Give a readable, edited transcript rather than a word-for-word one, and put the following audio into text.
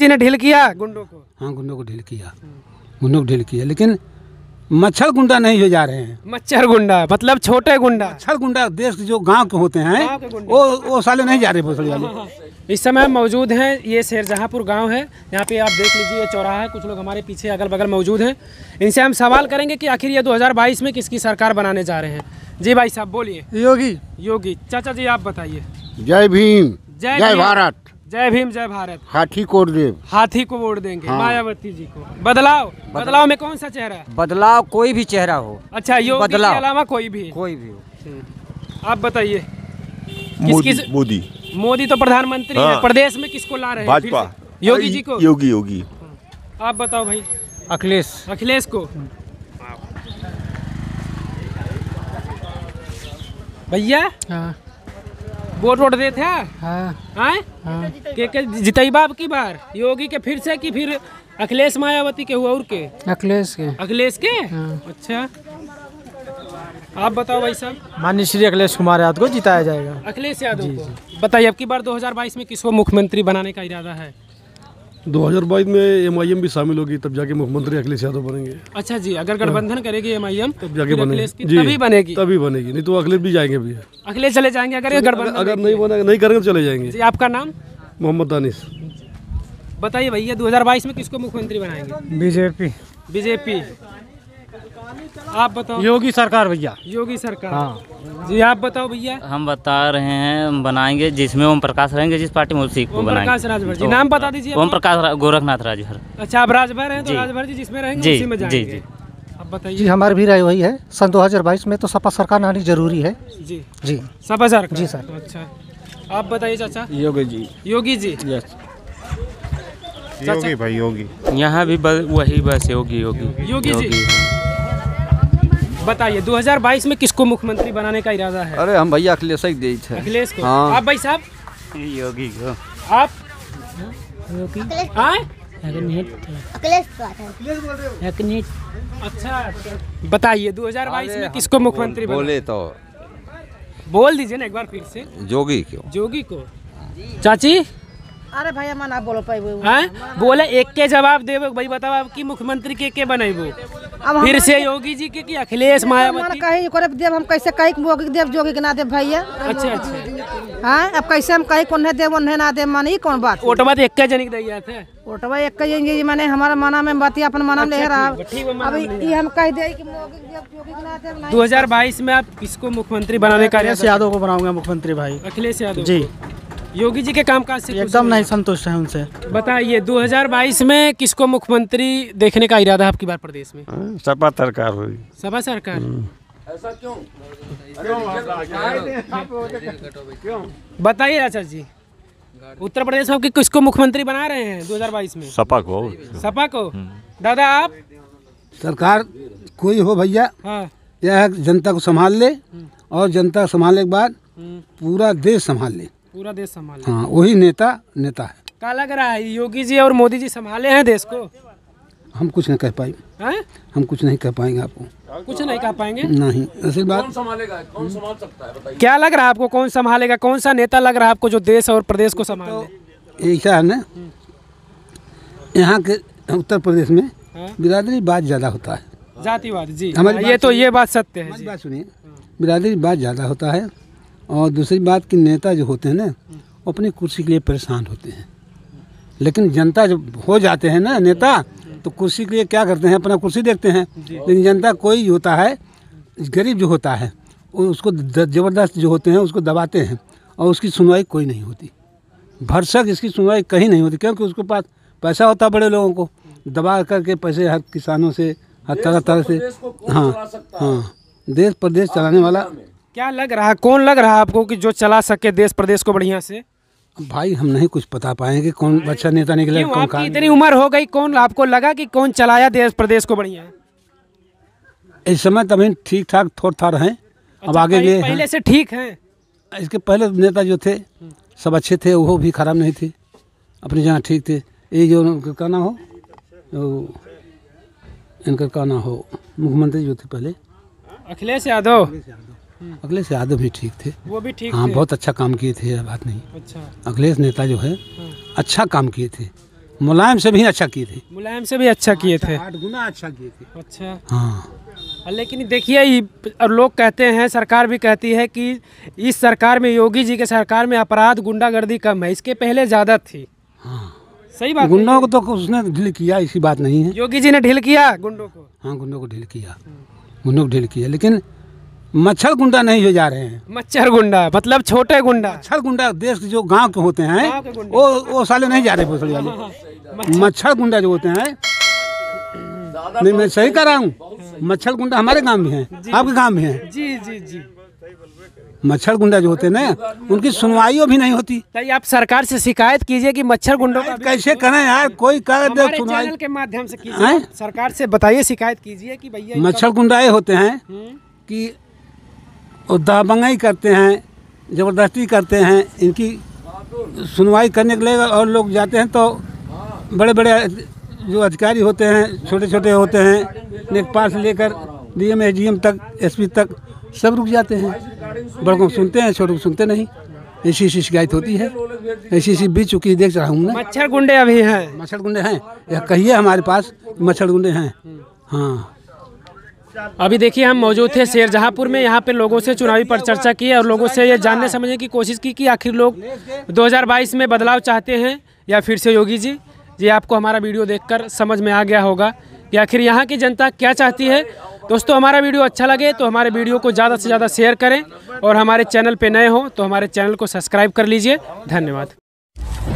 जी ने ढील किया गुंडों को। हाँ, गुंडों को ढील किया, गुंडों को ढील किया, लेकिन मच्छर गुंडा नहीं हो जा रहे हैं। मच्छर गुंडा मतलब छोटे गुंडा। मच्छर गुंडा देश के जो गांव के होते हैं वो साले नहीं जा रहे भोसड़ी वाले। इस समय मौजूद हैं, ये शेरजहाँपुर गांव है, यहाँ पे आप देख लीजिए ये चौराहा है, कुछ लोग हमारे पीछे अगल बगल मौजूद हैं। इनसे हम सवाल करेंगे कि आखिर ये 2022 में किसकी सरकार बनाने जा रहे हैं। जी भाई साहब बोलिए। योगी। योगी। चाचा जी आप बताइए। जय भीम जय भारत। जय भीम जय भारत। हाथी को वोट देंगे। हाथी को वोट देंगे। हाँ। मायावती जी को। बदलाव। बदलाव में कौन सा चेहरा है? बदलाव कोई भी चेहरा हो। अच्छा, योगी के अलावा कोई भी हो। आप बताइए। मोदी। मोदी तो प्रधानमंत्री है। प्रदेश में किसको ला रहे हैं? भाजपा। योगी जी को। योगी योगी। आप बताओ भाई। अखिलेश। अखिलेश को। भैया वोट वोट देते हैं। हाँ। जितई बाप की बार योगी के फिर से कि फिर अखिलेश मायावती के हुआ और के अखिलेश के। हाँ। अच्छा आप बताओ भाई साहब। माननीय श्री अखिलेश कुमार यादव को जिताया जाएगा। अखिलेश यादव को। बताइए अब की बार 2022 में किसको मुख्यमंत्री बनाने का इरादा है? 2022 में MIM भी शामिल होगी तब जाके मुख्यमंत्री अखिलेश यादव बनेंगे। अच्छा जी, अगर गठबंधन करेगी MIM तब जाके तभी बनेगी, नहीं तो अखिलेश भी जाएंगे। भी अखिलेश चले जाएंगे अगर गठबंधन अगर नहीं करेंगे तो चले जाएंगे। आपका नाम? मोहम्मद दानिश। बताइए भैया 2022 में किसको मुख्यमंत्री बनाएंगे? बीजेपी। आप बताओ। योगी सरकार भैया। योगी सरकार। हाँ। जी आप बताओ भैया। हम बता रहे हैं बनाएंगे जिसमें ओम प्रकाश रहेंगे, जिस पार्टी में उसी को बनाएंगे। ओम प्रकाश राजभर जी। नाम बता दीजिए। ओम प्रकाश गोरखनाथ राजभर। अच्छा आप राजभर हैं तो राजभर जी जिसमें रहेंगे उसी में जाएंगे। जी। अब बताइए। जी हमारी भी राय वही है, सन 2022 में तो सपा सरकार आनी जरूरी है। जी जी सपा सरकार। जी सर। अच्छा आप बताइए चाचा। योगी जी। योगी भाई। योगी। यहाँ भी वही बस योगी। बताइए 2022 में किसको मुख्यमंत्री बनाने का इरादा है? अरे हम भैया अखिलेश को। अखिलेश को। हाँ। आप भाई साहब? योगी को। आप? योगी। अखिलेश। अच्छा बताइए 2022 में किसको मुख्यमंत्री बोले तो बोल दीजिए ना एक बार फिर से। योगी को। चाची। अरे भाई मन आप बोलो पाई बोले एक के जवाब देबो भाई, बताओ आपकी मुख्यमंत्री के बनाइबो? फिर से योगी जी के कि अखिलेश मायावती? कहीं देव हम कैसे कहीं देव जोगी के ना देव भैया। अच्छा। हाँ अब कैसे हम कहीं कोन्हे देव उन्हें ना देव मानी कौन बात? वोटवा एक के जनिक दैया थे। वोटवा एक के जनिक माने हमारा मना में बात अपन मना ले रहा। अब ये हम कह दे कि मोगी देव जोगी के ना देव। 2022 में आप किसको मुख्यमंत्री बनाने का? अखिलेश यादव को बनाऊंगा मुख्यमंत्री भाई। अखिलेश यादव जी। योगी जी के कामकाज से एकदम नहीं संतुष्ट है उनसे। बताइए 2022 में किसको मुख्यमंत्री देखने का इरादा है आपकी बार प्रदेश में? सपा सरकार होगी। सपा सरकार। ऐसा क्यों? बताइए राजा जी। उत्तर प्रदेश में किसको मुख्यमंत्री बना रहे हैं 2022 में? सपा को। दादा आप? सरकार कोई हो भैया, यह जनता को संभाल ले और जनता संभालने के बाद पूरा देश संभाल। हाँ वही नेता है। क्या लग रहा है योगी जी और मोदी जी संभाले हैं देश को? हम कुछ नहीं कह पाएंगे। हम कुछ नहीं कह पाएंगे। आपको कुछ नहीं कह पाएंगे? नहीं। असल बात कौन संभालेगा, कौन संभाल सकता है बताइए। क्या लग रहा है आपको कौन संभालेगा, कौन सा नेता लग रहा है आपको जो देश और प्रदेश को संभाले? ऐसा है न, यहाँ के उत्तर प्रदेश में बिरादरीवाद ज्यादा होता है। जातिवाद। जी हमारी ये बात सत्य है। बात सुनिए, बिरादरीवाद ज्यादा होता है और दूसरी बात कि नेता जो होते हैं ना वो अपनी कुर्सी के लिए परेशान होते हैं, लेकिन जनता जब हो जाते हैं ना नेता तो कुर्सी के लिए क्या करते हैं, अपना कुर्सी देखते हैं, लेकिन जनता कोई होता है गरीब जो होता है उसको ज़बरदस्त जो होते हैं उसको दबाते हैं और उसकी सुनवाई कोई नहीं होती। भरसक इसकी सुनवाई कहीं नहीं होती क्योंकि उसके पास पैसा होता है, बड़े लोगों को दबा करके पैसे हर किसानों से हर तरह से। हाँ देश प्रदेश चलाने वाला। क्या लग रहा है, कौन लग रहा है आपको कि जो चला सके देश प्रदेश को बढ़िया से? भाई हम नहीं कुछ बता पाएंगे कौन अच्छा नेता निकलेगा, कौन आपकी इतनी उम्र हो गई, कौन आपको लगा कि कौन चलाया देश प्रदेश को बढ़िया? इस समय तभी ठीक ठाक थोड़ा थार हैं। अच्छा, अब आगे ये पहले से ठीक हैं। इसके पहले नेता जो थे सब अच्छे थे, वो भी खराब नहीं थे, अपनी जहाँ ठीक थे। ये जो कहना हो इनका कहना हो मुख्यमंत्री जो थे पहले अखिलेश यादव भी ठीक थे, वो भी ठीक। हाँ बहुत अच्छा काम किए थे, यह बात नहीं। अच्छा अखिलेश नेता जो है अच्छा काम किए थे, मुलायम से भी अच्छा किए थे, मुलायम से भी अच्छा किए थे, 8 गुना अच्छा किए थे। अच्छा हाँ, लेकिन देखिए और लोग कहते हैं, सरकार भी कहती है कि इस सरकार में, योगी जी के सरकार में अपराध गुंडागर्दी कम है, इसके पहले ज़्यादा थी। हाँ सही बात, गुंडों को तो उसने ढील किया, ऐसी बात नहीं है। योगी जी ने ढील किया गुंडों को? हाँ गुंडों को ढील किया, गुंडों को ढील किया, लेकिन मच्छर गुंडा नहीं हो जा रहे हैं। मच्छर गुंडा मतलब छोटे गुंडा? मच्छर गुंडा देश के जो गांव के होते हैं वो साले नहीं जा रहे भोसड़ी वाले। हाँ, मच्छर गुंडा जो होते हैं, नहीं मैं सही कर रहा हूँ, मच्छर गुंडा हमारे गांव में है, आपके गांव में है। जी जी जी, मच्छर गुंडा जो होते हैं ना, उनकी सुनवाई भी नहीं होती। आप सरकार से शिकायत कीजिए कि मच्छर गुंडों का कैसे करें यार, कोई कर सुनवाई के माध्यम से कीजिए, सरकार से बताइए, शिकायत कीजिए कि भैया मच्छर गुंडा ये होते हैं कि और दाबंगाई करते हैं, ज़बरदस्ती करते हैं, इनकी सुनवाई करने के लिए और लोग जाते हैं तो बड़े बड़े जो अधिकारी होते हैं, छोटे छोटे होते हैं, लेखपाल से लेकर डीएम एजीएम तक, एसपी तक, सब रुक जाते हैं। बड़ों को सुनते हैं, छोटों को सुनते नहीं, ऐसी ऐसी शिकायत होती है, ऐसी ऐसी बीत चुकी देख रहा हूँ मैं। मच्छर गुंडे अभी हैं? मच्छर गुंडे हैं, या कहिए हमारे पास मच्छर गुंडे हैं। हाँ अभी देखिए हम मौजूद थे शेरजहाँपुर में, यहाँ पे लोगों से चुनावी पर चर्चा की और लोगों से ये जानने समझने की कोशिश की कि आखिर लोग 2022 में बदलाव चाहते हैं या फिर से योगी जी। ये आपको हमारा वीडियो देखकर समझ में आ गया होगा कि आखिर यहाँ की जनता क्या चाहती है। दोस्तों हमारा वीडियो अच्छा लगे तो हमारे वीडियो को ज़्यादा से ज़्यादा शेयर करें और हमारे चैनल पर नए हों तो हमारे चैनल को सब्सक्राइब कर लीजिए। धन्यवाद।